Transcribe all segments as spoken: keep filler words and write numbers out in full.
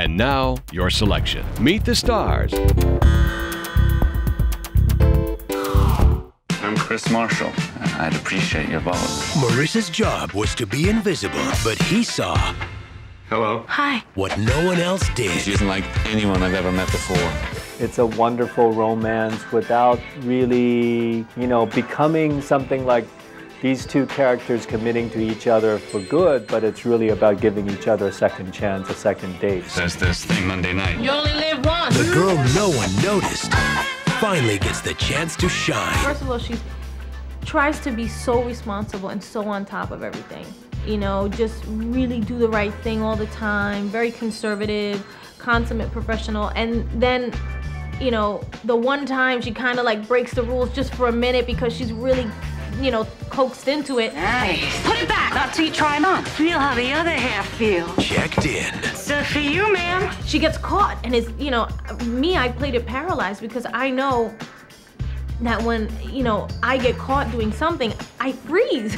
And now, your selection. Meet the stars. I'm Chris Marshall. I'd appreciate your vote. Marissa's job was to be invisible, but he saw... Hello. Hi. What no one else did. She isn't like anyone I've ever met before. It's a wonderful romance without really, you know, becoming something like these two characters committing to each other for good, but it's really about giving each other a second chance, a second date. There's this thing Monday night. You only live once. The girl no one noticed finally gets the chance to shine. First of all, she tries to be so responsible and so on top of everything. You know, just really do the right thing all the time, very conservative, consummate professional, and then, you know, the one time she kind of like breaks the rules just for a minute because she's really, you know, coaxed into it. Nice. Put it back. Not till you try it on. Feel how the other half feels. Checked in. So for you, ma'am. She gets caught, and it's, you know, me, I played it paralyzed because I know that when, you know, I get caught doing something, I freeze.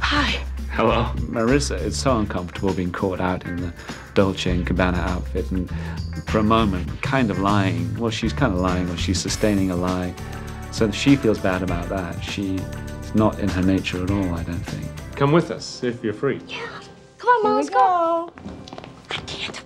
Hi. Hello. Marissa, it's so uncomfortable being caught out in the Dolce and Gabbana outfit and for a moment kind of lying. Well, she's kind of lying, or she's sustaining a lie. So she feels bad about that. She's not in her nature at all, I don't think. Come with us if you're free. Yeah. Come on, Mom, let's go. I can't.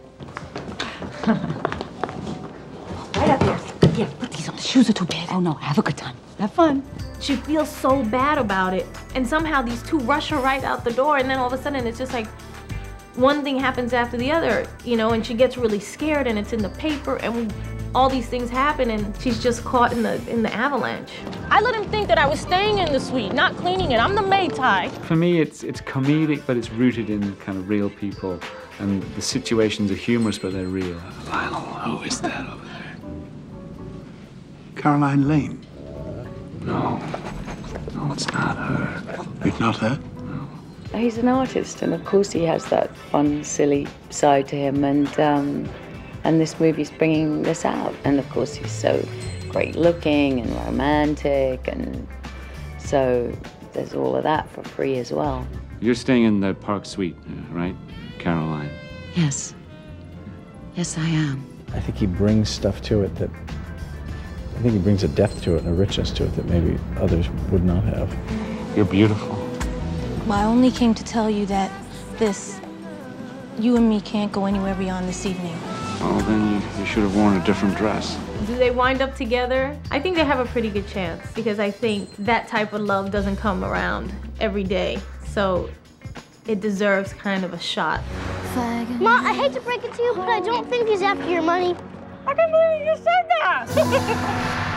Right up there. Yeah, put these on. The shoes are too big. Oh, no, have a good time. Have fun. She feels so bad about it. And somehow these two rush her right out the door, and then all of a sudden it's just like one thing happens after the other, you know, and she gets really scared, and it's in the paper, and all these things happen, and she's just caught in the in the avalanche. I let him think that I was staying in the suite, not cleaning it. I'm the maid, Ty. For me, it's it's comedic, but it's rooted in kind of real people, and the situations are humorous, but they're real. Lionel, who is that over there? Caroline Lane. No. No, it's not her. It's not her? No. He's an artist, and of course he has that fun, silly side to him, and, um, and this movie's bringing this out. And of course he's so great-looking and romantic, and so there's all of that for free as well. You're staying in the Park Suite, right, Caroline? Yes. Yes, I am. I think he brings stuff to it that... I think he brings a depth to it and a richness to it that maybe others would not have. You're beautiful. Well, I only came to tell you that this, you and me can't go anywhere beyond this evening. Well, then you should have worn a different dress. Do they wind up together? I think they have a pretty good chance, because I think that type of love doesn't come around every day. So it deserves kind of a shot. Ma, I hate to break it to you, but I don't think he's after your money. I can't believe you just said that!